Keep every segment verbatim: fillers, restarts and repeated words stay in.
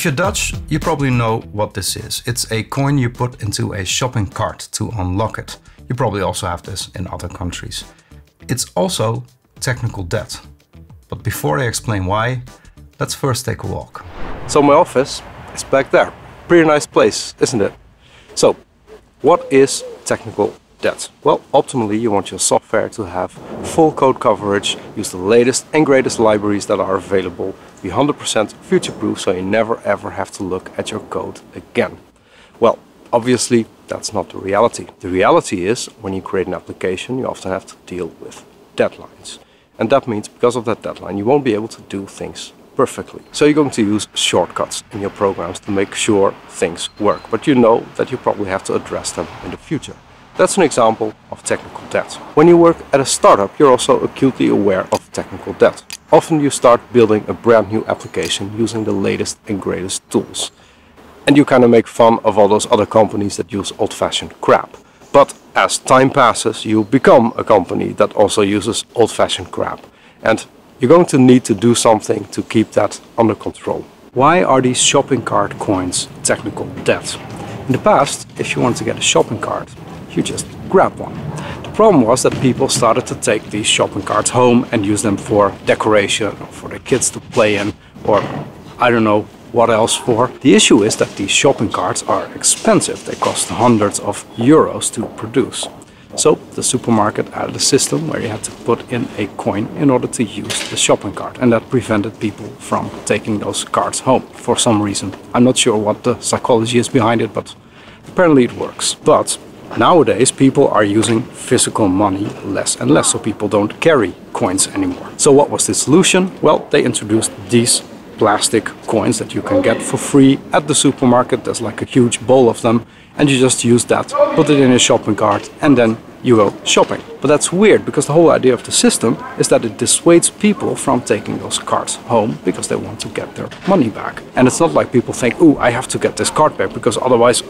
If you're Dutch, you probably know what this is. It's a coin you put into a shopping cart to unlock it. You probably also have this in other countries. It's also technical debt. But before I explain why, let's first take a walk. So my office is back there. Pretty nice place, isn't it? So what is technical debt? Well, optimally you want your software to have full code coverage, use the latest and greatest libraries that are available, be one hundred percent future-proof so you never ever have to look at your code again. Well, obviously that's not the reality. The reality is when you create an application you often have to deal with deadlines. And that means because of that deadline you won't be able to do things perfectly. So you're going to use shortcuts in your programs to make sure things work, but you know that you probably have to address them in the future. That's an example of technical debt. When you work at a startup, you're also acutely aware of technical debt. Often you start building a brand new application using the latest and greatest tools. And you kind of make fun of all those other companies that use old-fashioned crap. But as time passes, you become a company that also uses old-fashioned crap. And you're going to need to do something to keep that under control. Why are these shopping cart coins technical debt? In the past, if you wanted to get a shopping cart, you just grab one. The problem was that people started to take these shopping carts home and use them for decoration, or for the kids to play in, or I don't know what else for. The issue is that these shopping carts are expensive. They cost hundreds of euros to produce. So the supermarket added a system where you had to put in a coin in order to use the shopping cart, and that prevented people from taking those carts home for some reason. I'm not sure what the psychology is behind it, but apparently it works. But nowadays, people are using physical money less and less, so people don't carry coins anymore. So what was the solution? Well, they introduced these plastic coins that you can get for free at the supermarket. There's like a huge bowl of them, and you just use that, put it in a shopping cart, and then you go shopping. But that's weird, because the whole idea of the system is that it dissuades people from taking those cards home because they want to get their money back. And it's not like people think, oh, I have to get this card back because otherwise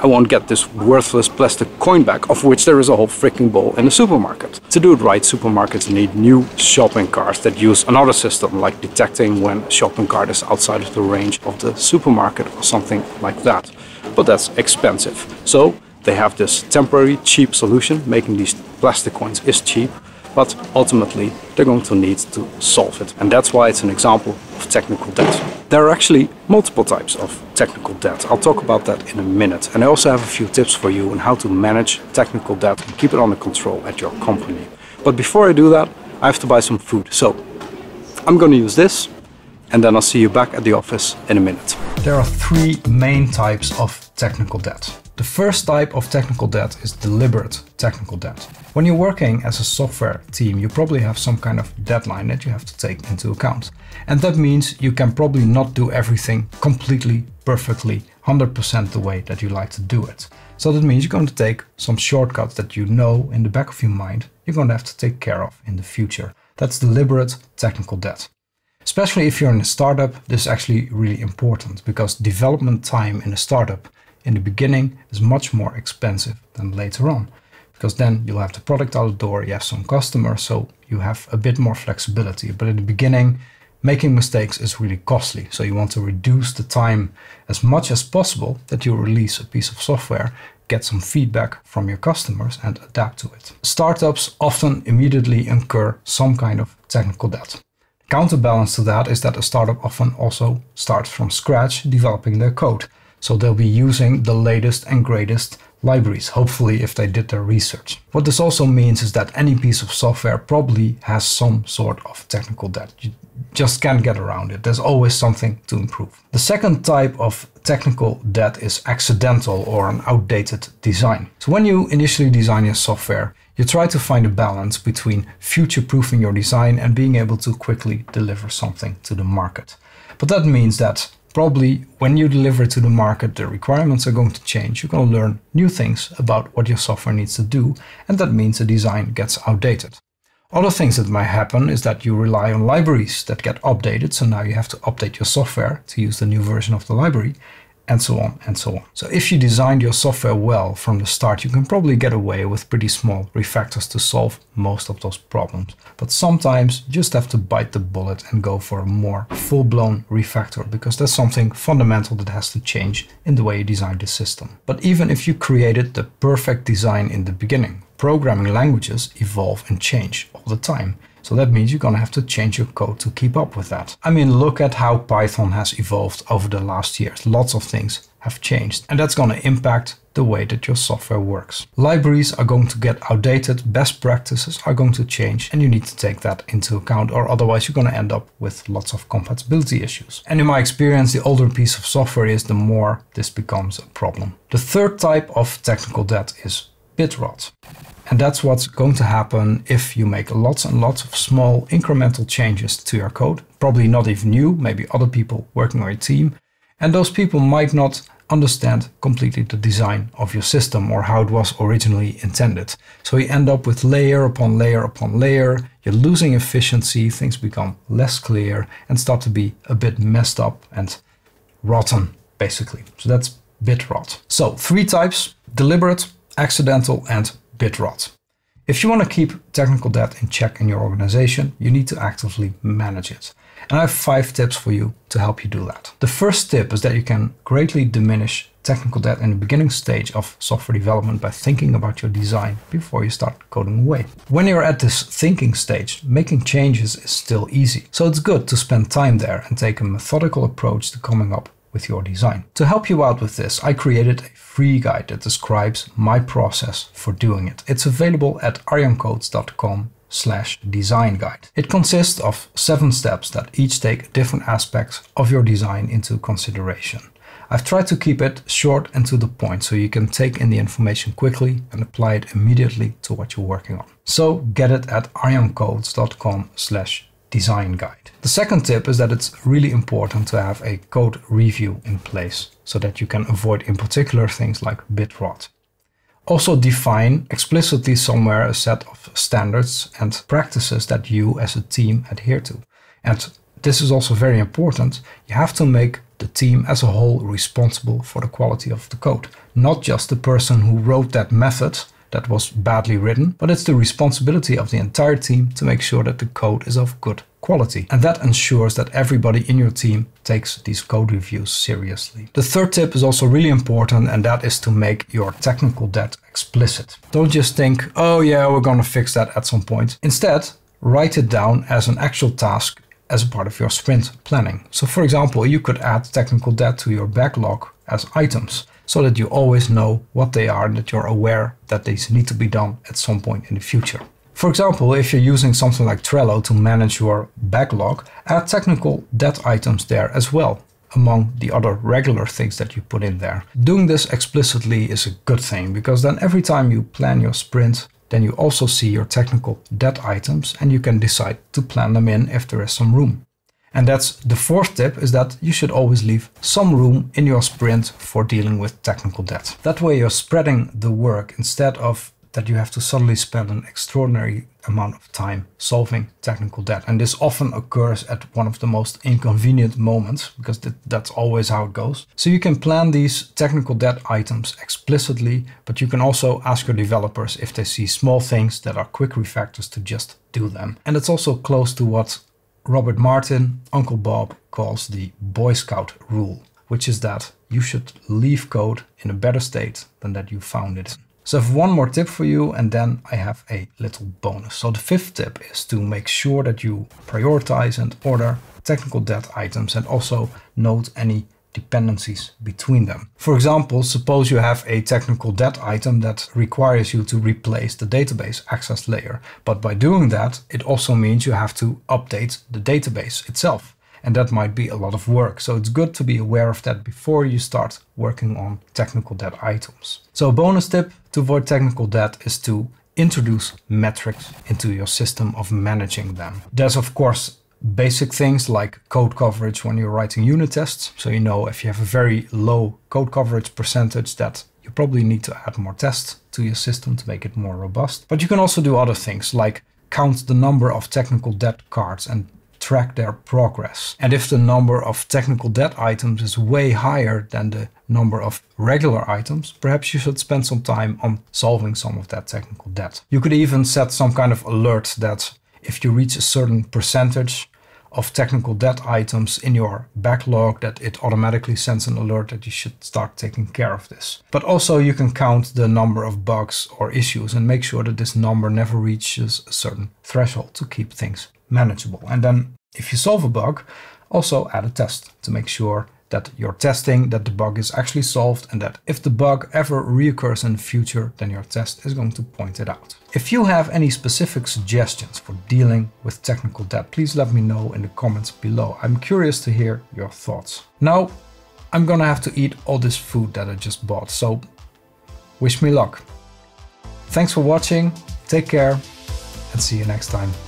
I won't get this worthless plastic coin back, of which there is a whole freaking bowl in the supermarket. To do it right, supermarkets need new shopping carts that use another system, like detecting when a shopping cart is outside of the range of the supermarket or something like that. But that's expensive. So they have this temporary cheap solution. Making these plastic coins is cheap, but ultimately they're going to need to solve it. And that's why it's an example of technical debt. There are actually multiple types of technical debt. I'll talk about that in a minute. And I also have a few tips for you on how to manage technical debt and keep it under control at your company. But before I do that, I have to buy some food. So I'm going to use this, and then I'll see you back at the office in a minute. There are three main types of technical debt. The first type of technical debt is deliberate technical debt. When you're working as a software team, you probably have some kind of deadline that you have to take into account. And that means you can probably not do everything completely, perfectly, one hundred percent the way that you like to do it. So that means you're going to take some shortcuts that you know in the back of your mind you're going to have to take care of in the future. That's deliberate technical debt. Especially if you're in a startup, this is actually really important, because development time in a startup in the beginning is much more expensive than later on. Because then you'll have the product out the door, you have some customers, so you have a bit more flexibility. But in the beginning, making mistakes is really costly. So you want to reduce the time as much as possible that you release a piece of software, get some feedback from your customers and adapt to it. Startups often immediately incur some kind of technical debt. The counterbalance to that is that a startup often also starts from scratch developing their code. So they'll be using the latest and greatest libraries, hopefully, if they did their research. What this also means is that any piece of software probably has some sort of technical debt. You just can't get around it. There's always something to improve. The second type of technical debt is accidental or an outdated design. So when you initially design your software, you try to find a balance between future-proofing your design and being able to quickly deliver something to the market. But that means that probably when you deliver it to the market, the requirements are going to change. You're going to learn new things about what your software needs to do, and that means the design gets outdated. Other things that might happen is that you rely on libraries that get updated, so now you have to update your software to use the new version of the library, and so on and so on. So if you designed your software well from the start, you can probably get away with pretty small refactors to solve most of those problems. But sometimes you just have to bite the bullet and go for a more full-blown refactor, because there's something fundamental that has to change in the way you design the system. But even if you created the perfect design in the beginning, programming languages evolve and change all the time. So that means you're going to have to change your code to keep up with that. I mean, look at how Python has evolved over the last years. Lots of things have changed, and that's going to impact the way that your software works. Libraries are going to get outdated, best practices are going to change, and you need to take that into account, or otherwise you're going to end up with lots of compatibility issues. And in my experience, the older a piece of software is, the more this becomes a problem. The third type of technical debt is bit rot. And that's what's going to happen if you make lots and lots of small incremental changes to your code, probably not even you, maybe other people working on your team. And those people might not understand completely the design of your system or how it was originally intended. So you end up with layer upon layer upon layer, you're losing efficiency, things become less clear and start to be a bit messed up and rotten, basically. So that's bit rot. So three types: deliberate, accidental, and bit rot. If you want to keep technical debt in check in your organization, you need to actively manage it. And I have five tips for you to help you do that. The first tip is that you can greatly diminish technical debt in the beginning stage of software development by thinking about your design before you start coding away. When you're at this thinking stage, making changes is still easy. So it's good to spend time there and take a methodical approach to coming up with your design. To help you out with this, I created a free guide that describes my process for doing it. It's available at arjan codes dot com slash design guide. It consists of seven steps that each take different aspects of your design into consideration. I've tried to keep it short and to the point, so you can take in the information quickly and apply it immediately to what you're working on. So get it at arjan codes dot com slash design guide. The second tip is that it's really important to have a code review in place so that you can avoid in particular things like bit rot. Also define explicitly somewhere a set of standards and practices that you as a team adhere to. And this is also very important. You have to make the team as a whole responsible for the quality of the code, not just the person who wrote that method that was badly written, but it's the responsibility of the entire team to make sure that the code is of good quality. And that ensures that everybody in your team takes these code reviews seriously. The third tip is also really important, and that is to make your technical debt explicit. Don't just think, oh yeah, we're going to fix that at some point. Instead, write it down as an actual task as a part of your sprint planning. So for example, you could add technical debt to your backlog as items, so that you always know what they are and that you're aware that these need to be done at some point in the future. For example, if you're using something like Trello to manage your backlog, add technical debt items there as well, among the other regular things that you put in there. Doing this explicitly is a good thing, because then every time you plan your sprint, then you also see your technical debt items and you can decide to plan them in if there is some room. And that's the fourth tip, is that you should always leave some room in your sprint for dealing with technical debt. That way you're spreading the work instead of that you have to suddenly spend an extraordinary amount of time solving technical debt. And this often occurs at one of the most inconvenient moments, because th- that's always how it goes. So you can plan these technical debt items explicitly, but you can also ask your developers if they see small things that are quick refactors to just do them. And it's also close to what Robert Martin, Uncle Bob, calls the Boy Scout rule, which is that you should leave code in a better state than that you found it. So I have one more tip for you, and then I have a little bonus. So the fifth tip is to make sure that you prioritize and order technical debt items, and also note any dependencies between them. For example, suppose you have a technical debt item that requires you to replace the database access layer. But by doing that, it also means you have to update the database itself. And that might be a lot of work. So it's good to be aware of that before you start working on technical debt items. So a bonus tip to avoid technical debt is to introduce metrics into your system of managing them. There's of course basic things like code coverage when you're writing unit tests. So you know if you have a very low code coverage percentage, that you probably need to add more tests to your system to make it more robust. But you can also do other things like count the number of technical debt cards and track their progress. And if the number of technical debt items is way higher than the number of regular items, perhaps you should spend some time on solving some of that technical debt. You could even set some kind of alert that if you reach a certain percentage of technical debt items in your backlog, that it automatically sends an alert that you should start taking care of this. But also you can count the number of bugs or issues and make sure that this number never reaches a certain threshold to keep things manageable. And then if you solve a bug, also add a test to make sure that you're testing that the bug is actually solved, and that if the bug ever reoccurs in the future, then your test is going to point it out. If you have any specific suggestions for dealing with technical debt, please let me know in the comments below. I'm curious to hear your thoughts. Now, I'm gonna have to eat all this food that I just bought, so wish me luck. Thanks for watching, take care, and see you next time.